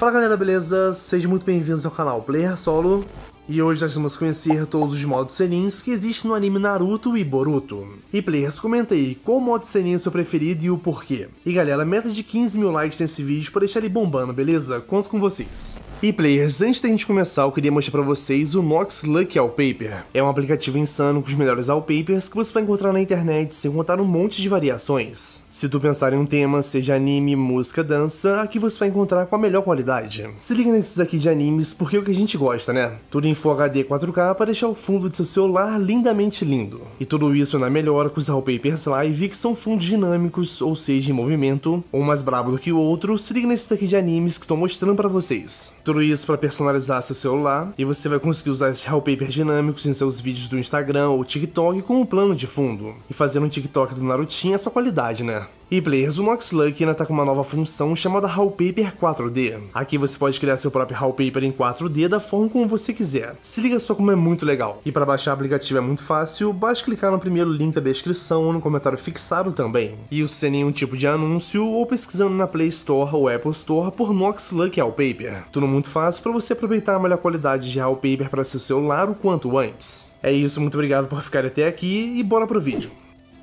Fala galera, beleza? Sejam muito bem-vindos ao canal Player Solo. E hoje nós vamos conhecer todos os modos Sennins que existem no anime Naruto e Boruto. E players, comentei qual modo Sennin é seu preferido e o porquê. E galera, meta de 15 mil likes nesse vídeo pra deixar ele bombando, beleza? Conto com vocês. E players, antes da gente começar, eu queria mostrar pra vocês o Nox Lucky Wallpaper. É um aplicativo insano com os melhores wallpapers que você vai encontrar na internet, sem contar um monte de variações. Se tu pensar em um tema, seja anime, música, dança, aqui você vai encontrar com a melhor qualidade. Se liga nesses aqui de animes, porque é o que a gente gosta, né? Tudo em Full HD 4K para deixar o fundo de seu celular lindamente lindo. E tudo isso na melhora com os wallpapers live, que são fundos dinâmicos, ou seja, em movimento, um mais brabo do que o outro. Se liga nesses aqui de animes que estou mostrando pra vocês. Tudo isso para personalizar seu celular, e você vai conseguir usar esses wallpapers dinâmicos em seus vídeos do Instagram ou TikTok como plano de fundo. E fazer um TikTok do Narutinho é sua qualidade, né? E players, o NoxLucky ainda tá com uma nova função chamada Wallpaper 4D. Aqui você pode criar seu próprio Wallpaper em 4D da forma como você quiser. Se liga só como é muito legal. E para baixar o aplicativo é muito fácil, basta clicar no primeiro link da descrição ou no comentário fixado também. E isso sem nenhum tipo de anúncio, ou pesquisando na Play Store ou Apple Store por NoxLucky Wallpaper. Tudo muito fácil para você aproveitar a melhor qualidade de Wallpaper para seu celular o quanto antes. É isso, muito obrigado por ficar até aqui e bora pro vídeo.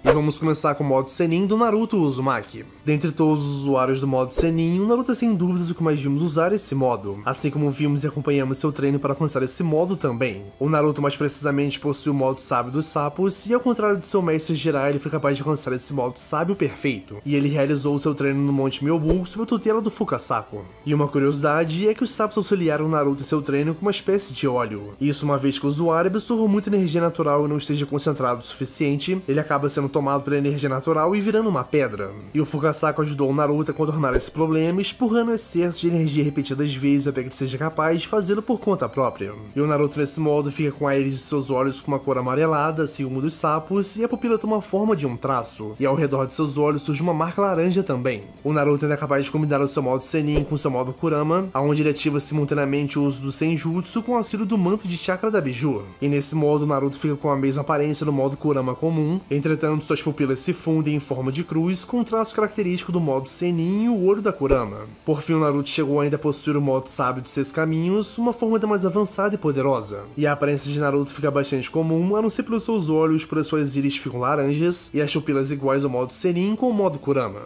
E vamos começar com o modo Sennin do Naruto Uzumaki. Dentre todos os usuários do modo Sennin, o Naruto é sem dúvidas o que mais vimos usar esse modo, assim como vimos e acompanhamos seu treino para alcançar esse modo também. O Naruto mais precisamente possui o modo Sábio dos Sapos, e ao contrário de seu mestre Jiraiya, ele foi capaz de alcançar esse modo Sábio perfeito, e ele realizou seu treino no Monte Myoboku sob a tutela do Fukasaku. E uma curiosidade é que os sapos auxiliaram o Naruto em seu treino com uma espécie de óleo, isso uma vez que o usuário absorva muita energia natural e não esteja concentrado o suficiente, ele acaba sendo tomado pela energia natural e virando uma pedra. E o Fukasaku ajudou o Naruto a contornar esse problema, expurrando o excesso de energia repetidas vezes até que ele seja capaz de fazê-lo por conta própria. E o Naruto nesse modo fica com a íris de seus olhos com uma cor amarelada, assim como dos sapos, e a pupila toma a forma de um traço, e ao redor de seus olhos surge uma marca laranja também. O Naruto ainda é capaz de combinar o seu modo Sennin com o seu modo Kurama, aonde ele ativa simultaneamente o uso do Senjutsu com o auxílio do manto de chakra da Bijuu. E nesse modo o Naruto fica com a mesma aparência do modo Kurama comum, entretanto suas pupilas se fundem em forma de cruz, com um traço característico do modo Sennin e o olho da Kurama. Por fim, o Naruto chegou ainda a possuir o modo Sábio dos 6 Caminhos, uma forma ainda mais avançada e poderosa. E a aparência de Naruto fica bastante comum, a não ser pelos seus olhos, por suas íris ficam laranjas, e as pupilas iguais ao modo Sennin com o modo Kurama.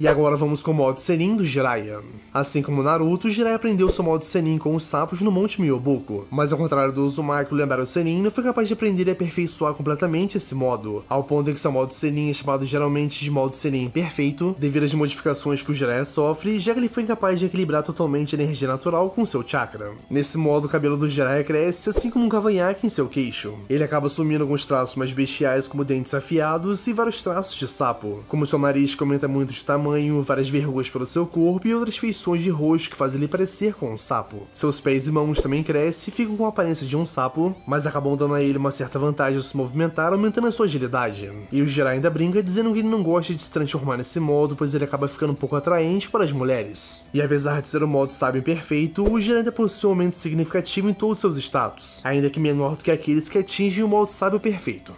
E agora vamos com o modo Sennin do Jiraiya. Assim como Naruto, Jiraiya aprendeu seu modo Sennin com os sapos no Monte Myoboku, mas ao contrário do Uzumaki, lembrar o Sennin não foi capaz de aprender e aperfeiçoar completamente esse modo, ao ponto em que seu modo Sennin é chamado geralmente de modo Sennin imperfeito, devido às modificações que o Jiraiya sofre, já que ele foi incapaz de equilibrar totalmente a energia natural com seu chakra. Nesse modo, o cabelo do Jiraiya cresce, assim como um cavanhaque em seu queixo. Ele acaba assumindo alguns traços mais bestiais, como dentes afiados e vários traços de sapo, como seu nariz que aumenta muito de tamanho, várias verrugas pelo seu corpo e outras feições de rosto que fazem ele parecer com um sapo. Seus pés e mãos também crescem e ficam com a aparência de um sapo, mas acabam dando a ele uma certa vantagem ao se movimentar, aumentando a sua agilidade. E o Jiraiya ainda brinca dizendo que ele não gosta de se transformar nesse modo, pois ele acaba ficando um pouco atraente para as mulheres. E apesar de ser um modo sábio e perfeito, o Jiraiya ainda possui um aumento significativo em todos seus status, ainda que menor do que aqueles que atingem o modo sábio perfeito.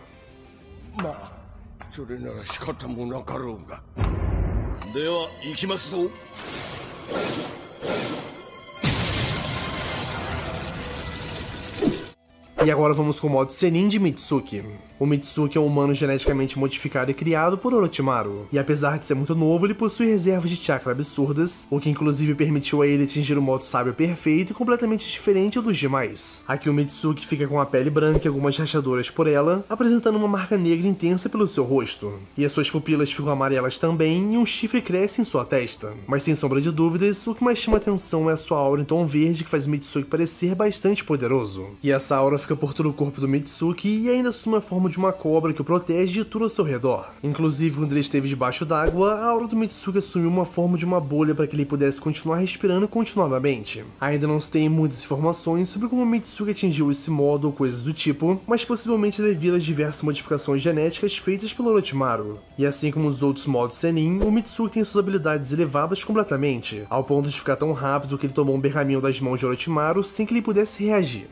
E agora vamos com o modo Sennin de Mitsuki. O Mitsuki é um humano geneticamente modificado e criado por Orochimaru, e apesar de ser muito novo, ele possui reservas de chakra absurdas, o que inclusive permitiu a ele atingir o modo sábio perfeito e completamente diferente dos demais. Aqui o Mitsuki fica com a pele branca e algumas rachaduras por ela, apresentando uma marca negra intensa pelo seu rosto. E as suas pupilas ficam amarelas também, e um chifre cresce em sua testa. Mas sem sombra de dúvidas, o que mais chama atenção é a sua aura em tom verde, que faz o Mitsuki parecer bastante poderoso. E essa aura fica por todo o corpo do Mitsuki e ainda assume a forma de uma cobra que o protege de tudo ao seu redor. Inclusive, quando ele esteve debaixo d'água, a aura do Mitsuki assumiu uma forma de uma bolha para que ele pudesse continuar respirando continuadamente. Ainda não se tem muitas informações sobre como o Mitsuki atingiu esse modo ou coisas do tipo, mas possivelmente devido às diversas modificações genéticas feitas pelo Orochimaru. E assim como os outros modos Sennin, o Mitsuki tem suas habilidades elevadas completamente, ao ponto de ficar tão rápido que ele tomou um berraminho das mãos de Orochimaru sem que ele pudesse reagir.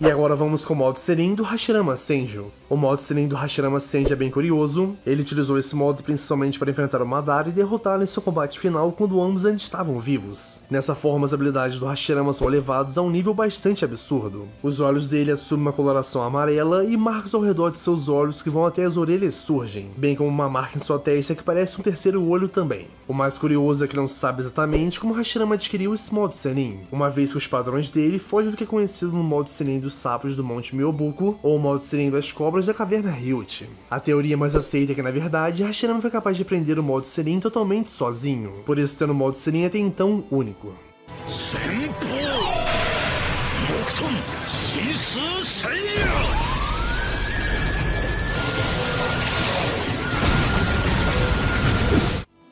E agora vamos com o modo Sennin do Hashirama Senju. O modo Sennin do Hashirama Senju é bem curioso. Ele utilizou esse modo principalmente para enfrentar o Madara e derrotá-lo em seu combate final quando ambos ainda estavam vivos. Nessa forma, as habilidades do Hashirama são elevadas a um nível bastante absurdo. Os olhos dele assumem uma coloração amarela e marcas ao redor de seus olhos que vão até as orelhas surgem, bem como uma marca em sua testa que parece um terceiro olho também. O mais curioso é que não se sabe exatamente como Hashirama adquiriu esse modo Sennin, uma vez que os padrões dele fogem do que é conhecido no modo Sennin dos sapos do Monte Myoboku ou o modo Sennin das cobras da Caverna Ryuchi. A teoria mais aceita é que, na verdade, Hashirama foi capaz de aprender o modo Sennin totalmente sozinho, por isso tendo o modo Sennin até então único.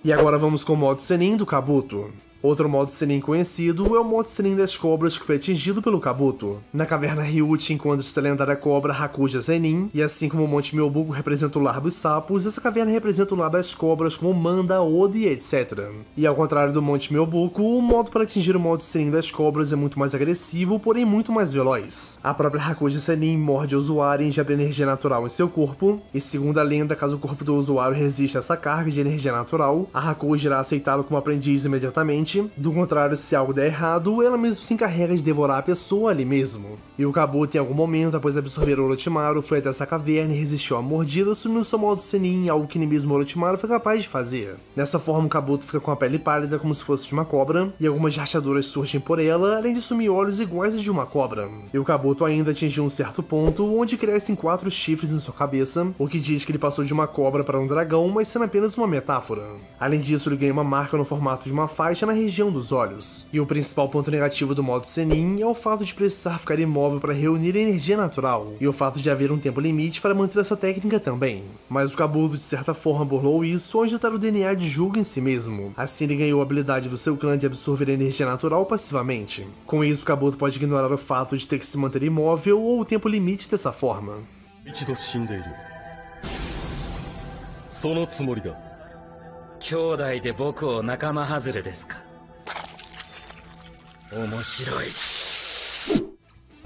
E agora vamos com o modo Sennin do Kabuto. Outro modo Sennin conhecido é o modo Sennin das cobras que foi atingido pelo Kabuto. Na Caverna Ryuchi encontra-se a lendária cobra Hakuja Senin, e assim como o Monte Myoboku representa o lar dos sapos, essa caverna representa o lar das cobras como Manda, Ode, etc. E ao contrário do Monte Myoboku, o modo para atingir o modo Sennin das cobras é muito mais agressivo, porém muito mais veloz. A própria Hakuja Senin morde o usuário e injeta energia natural em seu corpo, e segundo a lenda, caso o corpo do usuário resista a essa carga de energia natural, a Hakuja irá aceitá-lo como aprendiz imediatamente. Do contrário, se algo der errado, ela mesmo se encarrega de devorar a pessoa ali mesmo. E o Kabuto, em algum momento, após absorver o Orochimaru, foi até essa caverna e resistiu à mordida, assumindo seu modo Sennin, algo que nem mesmo o Orochimaru foi capaz de fazer. Dessa forma, o Kabuto fica com a pele pálida como se fosse de uma cobra, e algumas rachaduras surgem por ela, além de assumir olhos iguais a de uma cobra. E o Kabuto ainda atingiu um certo ponto, onde crescem 4 chifres em sua cabeça, o que diz que ele passou de uma cobra para um dragão, mas sendo apenas uma metáfora. Além disso, ele ganha uma marca no formato de uma faixa na região dos olhos. E o principal ponto negativo do modo Sennin é o fato de precisar ficar imóvel para reunir energia natural, e o fato de haver um tempo limite para manter essa técnica também. Mas o Kabuto de certa forma burlou isso ao injetar o DNA de Jugo em si mesmo, assim ele ganhou a habilidade do seu clã de absorver energia natural passivamente. Com isso o Kabuto pode ignorar o fato de ter que se manter imóvel ou o tempo limite dessa forma.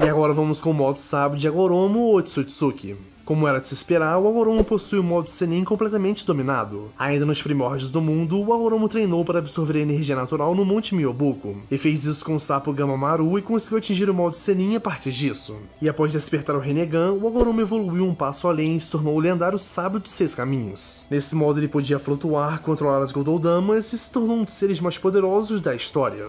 E agora vamos com o modo sábio de Hagoromo Otsutsuki. Como era de se esperar, o Hagoromo possui o modo Sennin completamente dominado. Ainda nos primórdios do mundo, o Hagoromo treinou para absorver energia natural no Monte Myoboku, e fez isso com o sapo Gama Maru e conseguiu atingir o modo Sennin a partir disso. E após despertar o Renegã, o Hagoromo evoluiu um passo além e se tornou o lendário sábio dos 6 caminhos. Nesse modo ele podia flutuar, controlar as Gododamas e se tornou um dos seres mais poderosos da história.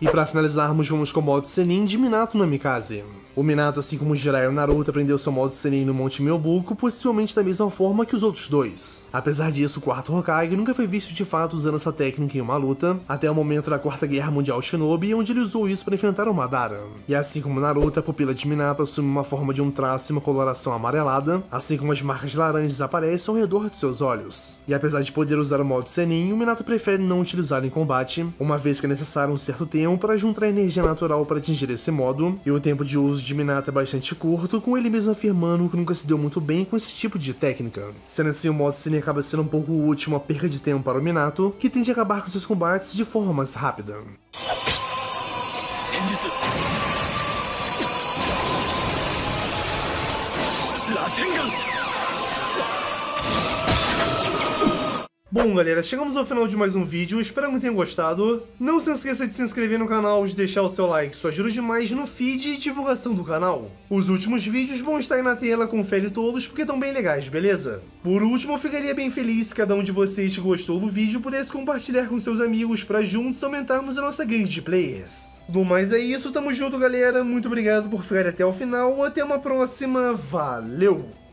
E para finalizarmos, vamos com o modo Sennin de Minato Namikaze. O Minato, assim como Jiraiya e o Naruto, aprendeu seu modo Sennin no Monte Myoboku, possivelmente da mesma forma que os outros dois. Apesar disso, o quarto Hokage nunca foi visto de fato usando essa técnica em uma luta, até o momento da Quarta Guerra Mundial Shinobi, onde ele usou isso para enfrentar o Madara. E assim como Naruto, a pupila de Minato assume uma forma de um traço e uma coloração amarelada, assim como as marcas laranjas aparecem ao redor de seus olhos. E apesar de poder usar o modo Sennin, o Minato prefere não utilizá-lo em combate, uma vez que é necessário um certo tempo para juntar energia natural para atingir esse modo, e o tempo de uso de Minato é bastante curto, com ele mesmo afirmando que nunca se deu muito bem com esse tipo de técnica. Sendo assim, o modo Sennin acaba sendo um pouco útil, uma perda de tempo para o Minato, que tende a acabar com seus combates de forma mais rápida. Senjutsu. Bom galera, chegamos ao final de mais um vídeo, espero que tenham gostado. Não se esqueça de se inscrever no canal, de deixar o seu like, isso ajuda demais no feed e divulgação do canal. Os últimos vídeos vão estar aí na tela, confere todos porque estão bem legais, beleza? Por último, eu ficaria bem feliz se cada um de vocês que gostou do vídeo pudesse compartilhar com seus amigos para juntos aumentarmos a nossa gangue de players. Do mais é isso, tamo junto galera, muito obrigado por ficar até o final, até uma próxima, valeu!